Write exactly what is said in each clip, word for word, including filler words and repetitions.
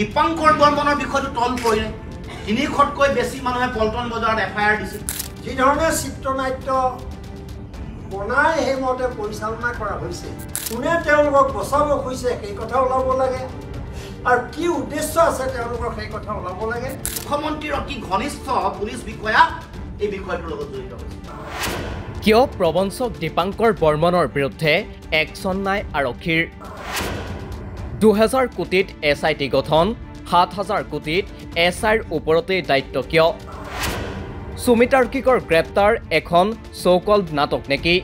দীপাঙ্কৰ বৰ্মনৰ বিষয়টো তল পৰিলে তিনিখতকৈ বেছি মানুহে পল্টন বজাৰত এফআইআৰ দিছিল যে ধৰণে চিত্ৰনাট্য বনাই হেমতে পৰিচালনা কৰা হৈছে কোনে তেওঁলোকক বচাব খুজিছে সেই কথা ওলাব লাগে আৰু কি উদ্দেশ্য আছে তেওঁলোকক সেই কথা ওলাব লাগে মুখ্যমন্ত্ৰীৰ অতি ঘনিষ্ঠ পুলিশ বিষয়া এই বিষয়টোৰ লগত জড়িত কিয় প্ৰবঞ্চক দীপাঙ্কৰ বৰ্মনৰ বিৰুদ্ধে একচন নাই আৰক্ষীৰ দুই হাজাৰ কোটিত এছআইটি গঠন সাত হাজাৰ কোটিত এছআইৰ ওপৰতে দায়িত্ব কিয় সুমিতাৰ কিকৰ গ্ৰেপ্তাৰ এখন সোকল নাটক নেকি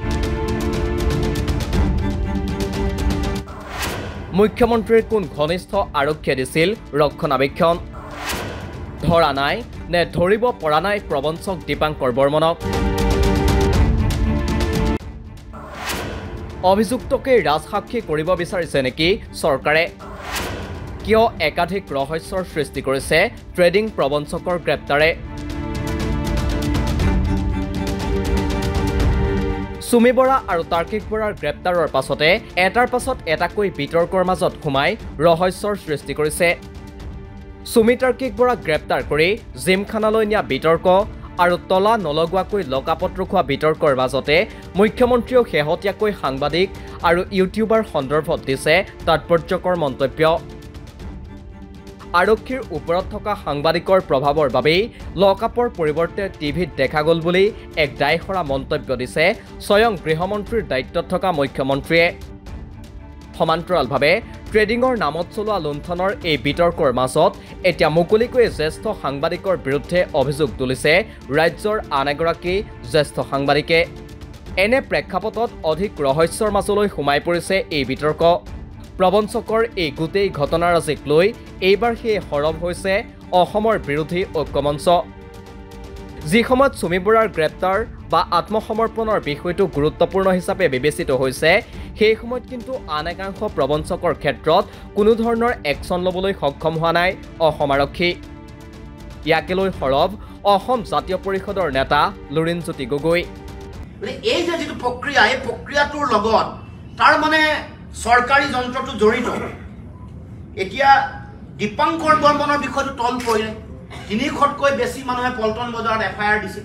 মুখ্যমন্ত্ৰীৰ কোন ঘনিষ্ঠ আৰক্ষী দিছিল ৰক্ষণাবেক্ষণ ধৰা নাই নে ধৰিব পৰা নাই প্ৰবঞ্চক দীপাঙ্কৰ বৰ্মনক অভিযুক্তকে ৰাজসাক্ষী কৰিব বিচাৰিছে নেকি চৰকাৰে কিয় একাধিক ৰহস্যৰ সৃষ্টি কৰিছে ট্ৰেডিং প্ৰবঞ্চকৰ গ্ৰেপ্তাৰে সুমি বৰা আৰু তাৰ্কিক বৰাৰ গ্ৰেপ্তাৰৰ পাছতে এটাৰ পাছত এটাকৈ বিতৰ্কৰ মাজত ঘুমাই ৰহস্যৰ সৃষ্টি কৰিছে সুমি তাৰ্কিক বৰাক গ্ৰেপ্তাৰ কৰি জিমখানালৈ নিয়া বিতৰ্ক আৰু তলা নলগুৱাকৈ লকাপত ৰখোৱা বিতৰ্কৰ মাজতে মুখ্যমন্ত্ৰীয়ে শেহতীয়াকৈ সাংবাদিক আৰু ইউটিউবাৰ সন্দৰ্ভত দিছে তাৎপৰ্যকৰ মন্তব্য আৰক্ষীৰ ওপৰত থকা সাংবাদিকৰ প্ৰভাৱৰ বাবে লকাপৰ পৰিৱৰ্তে টিভিত দেখা গ'ল বুলি এক দায়হৰা মন্তব্য দিছে স্বয়ং গৃহমন্ত্ৰীৰ দায়িত্বত থকা মুখ্যমন্ত্ৰীয়ে সমান্তৰালভাৱে ট্ৰেডিঙৰ নামত চলোৱা লুণ্ঠনৰ এই বিতৰ্কৰ মাজত এতিয়া মুকলিকৈ জ্যেষ্ঠ সাংবাদিকৰ বিৰুদ্ধে অভিযোগ তুলিছে ৰাজ্যৰ আন এগৰাকী জ্যেষ্ঠ সাংবাদিকে এনে প্ৰেক্ষাপটত অধিক ৰহস্যৰ মাজলৈ সোমাই পৰিছে এই বিতৰ্ক প্ৰবঞ্চকৰ এই গোটেই ঘটনাৰাজিক লৈ এইবাৰ সেই সৰব হৈছে অসমৰ বিৰোধী ঐক্যমঞ্চ যি সময়ত সুমি বৰাৰ গ্ৰেপ্তাৰ বা আত্মসমৰ্পণৰ বিষয়টো গুৰুত্বপূৰ্ণ হিচাপে বিবেচিত হৈছে সেই সময়ত কিন্তু আন একাংশ প্ৰবঞ্চকৰ ক্ষেত্ৰত কোনো ধৰণৰ একচন ল'বলৈ সক্ষম হোৱা নাই অসম আৰক্ষী ইয়াকে লৈ সৰব অসম জাতীয় পৰিষদৰ নেতা লুৰিণজ্যোতি গগৈ এই যে যিটো প্ৰক্ৰিয়া এই প্ৰক্ৰিয়াটোৰ লগত তাৰ মানে চৰকাৰী যন্ত্ৰটো জড়িত এতিয়া দীপাঙ্কৰ বৰ্মনৰ বিষয়টো তল পৰিলে তিনিখতকৈ বেছি মানুহে পল্টন বজাৰত এফআইআৰ দিছিল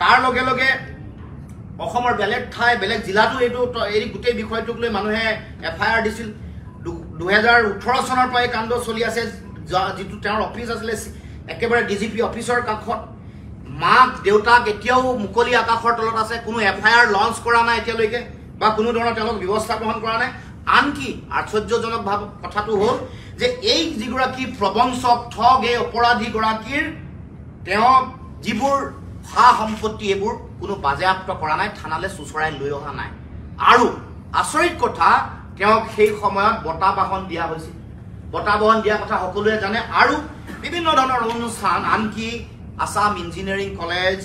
তাৰ লগে লগে অসমৰ বেলেগ ঠাই বেলেগ জিলাটো এইটো এই গোটেই বিষয়টোক লৈ মানুহে এফআইআৰ দিছিল দুই হাজাৰ ওঠৰ চনৰ পৰা এই কাণ্ড চলি আছে যিটো তেওঁৰ অফিচ আছিলে একেবাৰে ডিজিপি অফিচৰ কাষত মাক দেউতাক এতিয়াও মুকলি আকাশৰ তলত আছে কোনো এফআইআৰ লঞ্চ কৰা নাই এতিয়ালৈকে বা কোনো ধৰণৰ তেওঁলোক ব্যৱস্থা গ্ৰহণ কৰা নাই আনকি আশ্চৰ্যজনক ভাৱ কথাটো হ'ল যে এই যিগৰাকী প্ৰবঞ্চক ঠগ এই অপৰাধীগৰাকীৰ তেওঁ যিবোৰ সা সম্পত্তি এইবোৰ কোনো বাজেয়াপ্ত কৰা নাই থানালৈ চুচৰাই লৈ অহা নাই আৰু আচৰিত কথা তেওঁক সেই সময়ত বঁটা বাহন দিয়া হৈছিল বঁটা বাহন দিয়া কথা সকলোৱে জানে আৰু বিভিন্ন ধৰণৰ অনুষ্ঠান আনকি Assam engineering college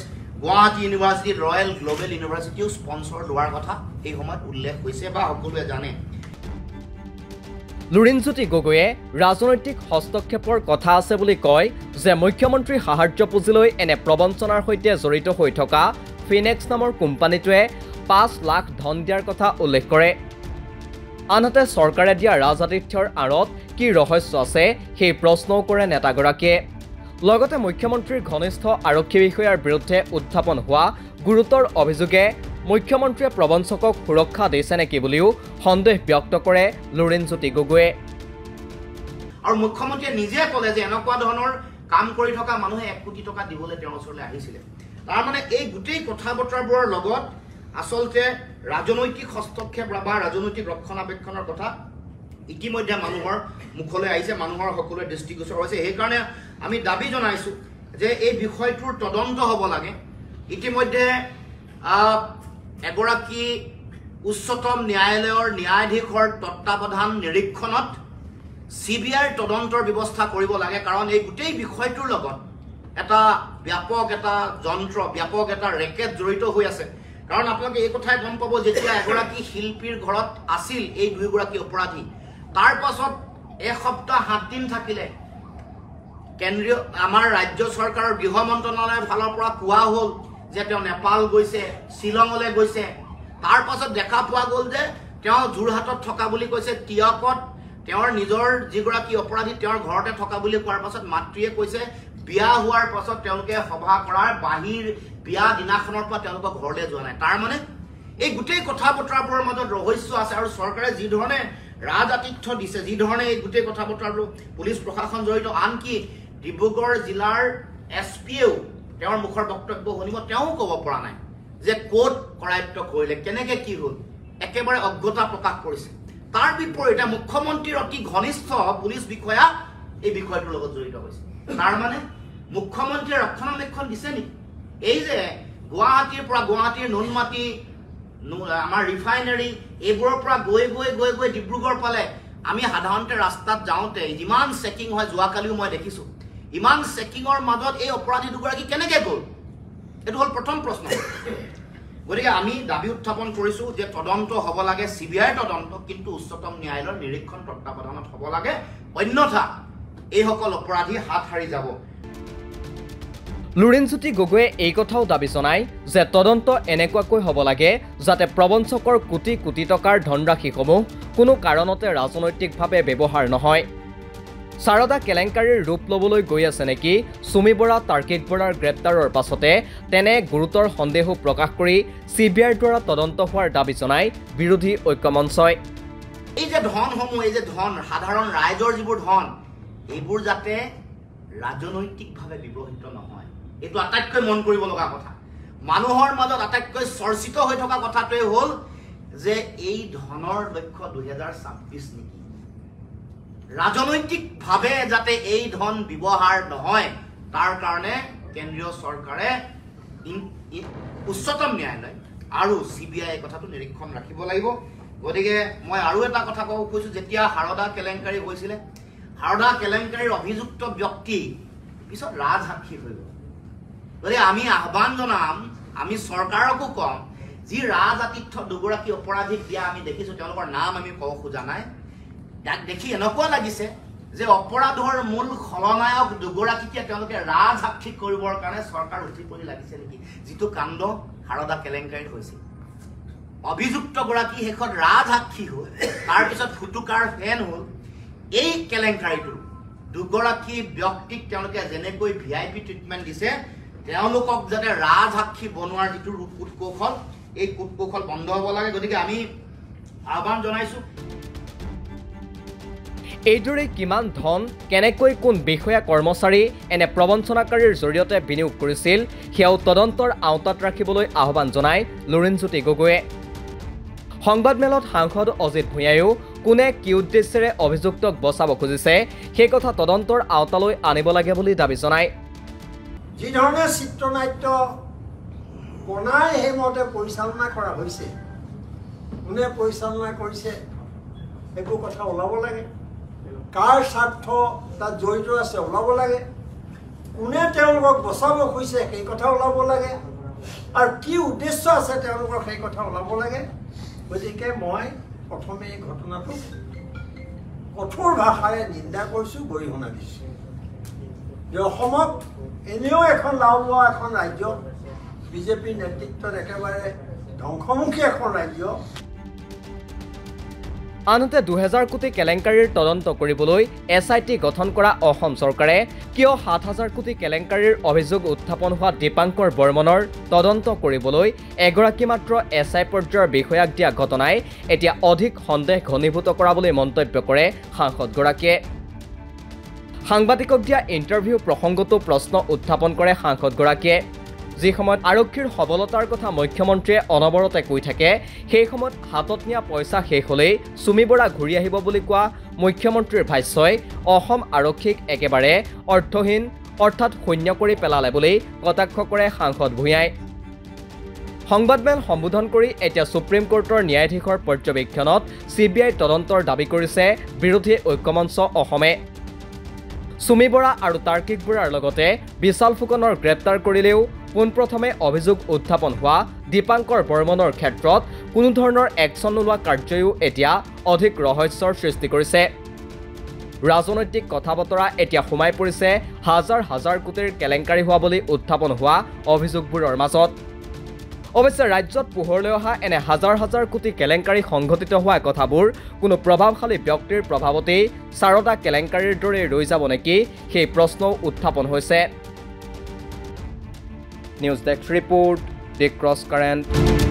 Guwahati university royal global ইউনিভাৰ্চিটিও স্পনসৰ লোৱাৰ কথা এই সময়ত উল্লেখ হৈছে বা সকলোৱে জানে লুৰিণজ্যোতি গগৈয়ে ৰাজনৈতিক হস্তক্ষেপৰ কথা আছে বুলি কয় যে মুখ্যমন্ত্ৰী সাহায্য পুঁজিলৈ এনে প্ৰবঞ্চনাৰ সৈতে জড়িত হৈ থকা ফিনেক্স নামৰ কোম্পানীটোৱে পাঁচ লাখ ধন দিয়াৰ কথা উল্লেখ কৰে আনহাতে চৰকাৰে দিয়া ৰাজআতিথ্যৰ আঁৰত কি ৰহস্য আছে সেই প্ৰশ্নও কৰে নেতাগৰাকীয়ে লগতে মুখ্যমন্ত্ৰীৰ ঘনিষ্ঠ আৰক্ষী বিষয়াৰ বিৰুদ্ধে উত্থাপন হোৱা গুৰুতৰ অভিযোগে মুখ্যমন্ত্ৰীয়ে প্ৰবঞ্চকক সুৰক্ষা দিছে নেকি বুলিও সন্দেহ ব্যক্ত কৰে লুৰিণজ্যোতি গগৈয়ে আৰু মুখ্যমন্ত্ৰীয়ে নিজে ক'লে যে এনেকুৱা ধৰণৰ কাম কৰি থকা মানুহে এক কোটি টকা দিবলৈ তেওঁৰ ওচৰলৈ আহিছিলে তাৰ মানে এই গোটেই কথা বতৰাবোৰৰ লগত আচলতে ৰাজনৈতিক হস্তক্ষেপ বা ৰাজনৈতিক ৰক্ষণাবেক্ষণৰ কথা ইতিমধ্যে মানুহৰ মুখলৈ আহিছে মানুহৰ সকলোৰে দৃষ্টিগোচৰ হৈছে সেইকাৰণে আমি দাবী জনাইছোঁ যে এই বিষয়টোৰ তদন্ত হ'ব লাগে ইতিমধ্যে এগৰাকী উচ্চতম ন্যায়ালয়ৰ ন্যায়াধীশৰ তত্বাৱধান নিৰীক্ষণত চি বি আইৰ তদন্তৰ ব্যৱস্থা কৰিব লাগে কাৰণ এই গোটেই বিষয়টোৰ লগত এটা ব্যাপক এটা যন্ত্ৰ ব্যাপক এটা ৰেকেট জড়িত হৈ আছে কাৰণ আপোনালোকে এই কথাই গম পাব যেতিয়া এগৰাকী শিল্পীৰ ঘৰত আছিল এই দুয়োগৰাকী অপৰাধী তাৰ পাছত এসপ্তাহ সাত দিন থাকিলে কেন্দ্ৰীয় আমাৰ ৰাজ্য চৰকাৰৰ গৃহ মন্ত্ৰণালয়ৰ ফালৰ পৰা কোৱা হ'ল যে তেওঁ নেপাল গৈছে শ্বিলঙলৈ গৈছে তাৰ পাছত দেখা পোৱা গ'ল যে তেওঁ যোৰহাটত থকা বুলি কৈছে টিয়কত তেওঁৰ নিজৰ জিগৰাকী অপৰাধী তেওঁৰ ঘৰতে থকা বুলি কোৱাৰ পাছত মাত্ৰিয়ে কৈছে বিয়া হোৱাৰ পাছত তেওঁকে সভা কৰাৰ বাহিৰ বিয়া দিনাখনৰ পৰা তেওঁক ঘৰলৈ যোৱা নাই তাৰ মানে এই গুটেই কথা পত্ৰাবোৰৰ মাজত ৰহস্য আছে আৰু চৰকাৰে যি ধৰণে ৰাজআতিথ্য দিছে যি ধৰণে এই গুটেই কথা পত্ৰাবোৰ পুলিশ প্ৰশাসন জড়িত আনকি ডিব্ৰুগড় জিলাৰ এছপিও তেওঁৰ মুখৰ বক্তব্য শুনিব তেওঁ ক'ব পৰা নাই যে কোট কৰায়ত্ব কৰিলে কেনেকে কি হ'ল একেবাৰে অজ্ঞতা প্ৰকাশ কৰিছে তাৰ বিপৰীতে মুখ্যমন্ত্ৰীৰ অতি ঘনিষ্ঠ পুলিশ বিষয়া এই বিষয়টোৰ লগত জড়িত হৈছে তাৰ মানে মুখ্যমন্ত্ৰীয়ে ৰক্ষণাবেক্ষণ দিছে নি এই যে গুৱাহাটীৰ পৰা গুৱাহাটীৰ নুনমাটি আমাৰ ৰিফাইনাৰী এবোৰৰ পৰা গৈ গৈ গৈ গৈ ডিব্ৰুগড় পালে আমি সাধাৰণতে ৰাস্তাত যাওঁতে ইমান চেকিং হয় যোৱা কালিও মই দেখিছো ইমান চেকিংৰ মাজত এই অপৰাধী দুগৰাকী কেনেকে গ'ল এটো হল প্ৰথম প্ৰশ্ন গৰিয়া আমি দাবী উত্থাপন কৰিছো যে তদন্ত হ'ব লাগে সিবিআই তদন্ত কিন্তু উচ্চতম ন্যায়ালয়ৰ নিৰীক্ষণ তত্ত্বাৱধানত হ'ব লাগে অন্যথা এই সকল অপৰাধী হাত হাৰি যাব লুৰিনচুটি গগৈ এই কথাও দাবী জনাই যে তদন্ত এনেকুৱাকৈ হ'ব লাগে যাতে প্ৰবঞ্চকৰ কোটি কোটি টকাৰ ধনৰাশি কমো কোনো কাৰণতে ৰাজনৈতিকভাৱে ব্যৱহাৰ নহয় সাৰদা কেলেংকাৰীৰ ৰূপ লবলৈ গৈ আছে নেকি সুমি বৰা টাৰ্গেট বৰাৰ গ্ৰেপ্তাৰৰ পাছতে তেনে গুৰুতৰ সন্দেহ প্ৰকাশ কৰি সিবিআইৰ দ্বাৰা তদন্ত হোৱাৰ দাবী জনাই বিৰোধী ঐক্যমঞ্চই এই যে ধন সমূহ এই যে ধন সাধাৰণ ৰাইজৰ যিবোৰ ধন এইবোৰ যাতে ৰাজনৈতিকভাৱে ব্যৱহৃত নহয় এটো আটাইতকৈ মন কৰিব লগা কথা মানুহৰ মাজত আটাইতকৈ চৰ্চিত হৈ থকা কথাটোৱে হ'ল যে এই ধনৰ লক্ষ্য দুই হাজাৰ ছাব্বিছ নেকি ৰাজনৈতিক ভাবে যাতে এই ধন ব্যবহাৰ নহয় তাৰ কাৰণে কেন্দ্ৰীয় সৰকাৰে উচ্চতম ন্যায়ালয় আৰু সিবিআই কথাটো নিৰীক্ষণ ৰাখিব লাগিব গতিকে মই আৰু এটা কথা কব খুজিছো যেতিয়া হাৰদা কেলেংকাৰী হৈছিল হাৰদা কেলেংকাৰীৰ অভিযুক্ত ব্যক্তি পিছত ৰাজসাক্ষী হৈ গল গতিকে আমি আহ্বান জনাম আমি সৰকাৰকো কম যি ৰাজআতিথ্য দুগৰাকী অপৰাধীক দিয়া আমি দেখিছো তেওঁলোকৰ নাম আমি কব খোজা নাই তাক দেখি এনেকুৱা লাগিছে যে অপৰাধৰ মূল খলনায়ক দুগৰাকীকে তেওঁলোকে ৰাজসাক্ষী কৰিবৰ কাৰণে চৰকাৰ উঠি পৰি লাগিছে নেকি যিটো কাণ্ড হাৰদা কেলেংকাৰীত হৈছিল অভিযুক্ত গৰাকী হেখত ৰাজসাক্ষী হ'ল তাৰ পিছত ফুটুকাৰ ফেন হ'ল এই কেলেংকাৰীটো দুগৰাকী ব্যক্তিক তেওঁলোকে যেনেকৈ ভিআইপি ট্ৰিটমেন্ট দিছে তেওঁলোকক যাতে ৰাজসাক্ষী বনোৱাৰ যিটো কূটকৌশল এই কূটকৌশল বন্ধ হ'ব লাগে গতিকে আমি আহ্বান জনাইছো এইদৰে কিমান ধন কেনেকৈ কোন বিষয়া কৰ্মচাৰী এনে প্ৰবঞ্চনাকাৰীৰ জৰিয়তে বিনিয়োগ কৰিছিল সেয়াও তদন্তৰ আওতাত ৰাখিবলৈ আহ্বান জনাই লুৰিণজ্যোতি গগৈয়ে সংবাদমেলত সাংসদ অজিত ভূঞায়ো কোনে কি উদ্দেশ্যেৰে অভিযুক্তক বচাব খুজিছে সেই কথা তদন্তৰ আওতালৈ আনিব লাগে বুলি দাবী জনায় যি ধৰণে চিত্ৰনাট্য বনাই হেমতে পৰিচালনা কৰা হৈছে কোনে পৰিচালনা কৰিছে একো কথা ওলাব লাগে কাৰ স্বার্থ তাত জড়িত আছে ওলাব লাগে কোনে তেওঁলোকক বচাব খুজিছে সেই কথা ওলাব লাগে আৰু কি উদ্দেশ্য আছে তেওঁলোকৰ সেই কথা ওলাব লাগে গতিকে মই প্ৰথমে এই ঘটনাটো কঠোৰ ভাষাৰে নিন্দা কৰিছোঁ গৰিহণা দিছোঁ যে অসমত এনেও এখন লাওৱা এখন ৰাজ্য বিজেপিৰ নেতৃত্বত একেবাৰে ধ্বংসমুখী এখন ৰাজ্য আনহাতে দুহেজাৰ কোটি কেলেংকাৰীৰ তদন্ত কৰিবলৈ এছ আই টি গঠন কৰা অসম চৰকাৰে কিয় সাত হাজাৰ কোটি কেলেংকাৰীৰ অভিযোগ উত্থাপন হোৱা দীপাংকৰ বৰ্মনৰ তদন্ত কৰিবলৈ এগৰাকী মাত্ৰ এছ আই পৰ্যায়ৰ বিষয়াক দিয়া ঘটনাই এতিয়া অধিক সন্দেহ ঘনীভূত কৰা বুলি মন্তব্য কৰে সাংসদগৰাকীয়ে সাংবাদিকক দিয়া ইণ্টাৰভিউ প্ৰসংগতো প্ৰশ্ন উত্থাপন কৰে সাংসদগৰাকীয়ে যি সময়ত আৰক্ষীৰ সবলতাৰ কথা মুখ্যমন্ত্ৰীয়ে অনবৰতে কৈ থাকে সেই সময়ত হাতত নিয়া পইচা শেষ হ'লেই সুমি বৰা ঘূৰি আহিব বুলি কোৱা মুখ্যমন্ত্ৰীৰ ভাষ্যই অসম আৰক্ষীক একেবাৰে অৰ্থহীন অৰ্থাৎ শূন্য কৰি পেলালে বুলি কটাক্ষ কৰে সাংসদ ভূঞাই সংবাদমেল সম্বোধন কৰি এতিয়া সুপ্ৰিম কোৰ্টৰ ন্যায়াধীশৰ পৰ্যবেক্ষণত চি বি আই তদন্তৰ দাবী কৰিছে বিৰোধী ঐক্যমঞ্চ অসমে সুমি বৰা আৰু টাৰ্কিক বৰাৰ লগতে বিশাল ফুকনৰ গ্ৰেপ্তাৰ কৰিলেও পোনপ্ৰথমে অভিযোগ উত্থাপন হোৱা দীপাংকৰ বৰ্মনৰ ক্ষেত্ৰত কোনো ধৰণৰ একচন নোলোৱা কাৰ্যয়ো এতিয়া অধিক ৰহস্যৰ সৃষ্টি কৰিছে ৰাজনৈতিক কথা বতৰা এতিয়া সোমাই পৰিছে হাজাৰ হাজাৰ কোটিৰ কেলেংকাৰী হোৱা বুলি উত্থাপন হোৱা অভিযোগবোৰৰ মাজত অৱশ্যে ৰাজ্যত পোহৰলৈ অহা এনে হাজাৰ হাজাৰ কোটি কেলেংকাৰী সংঘটিত হোৱা কথাবোৰ কোনো প্ৰভাৱশালী ব্যক্তিৰ প্ৰভাৱতে সাৰদা কেলেংকাৰীৰ দৰে ৰৈ যাব নেকি সেই প্ৰশ্ন উত্থাপন হৈছে। News desk report, the cross current.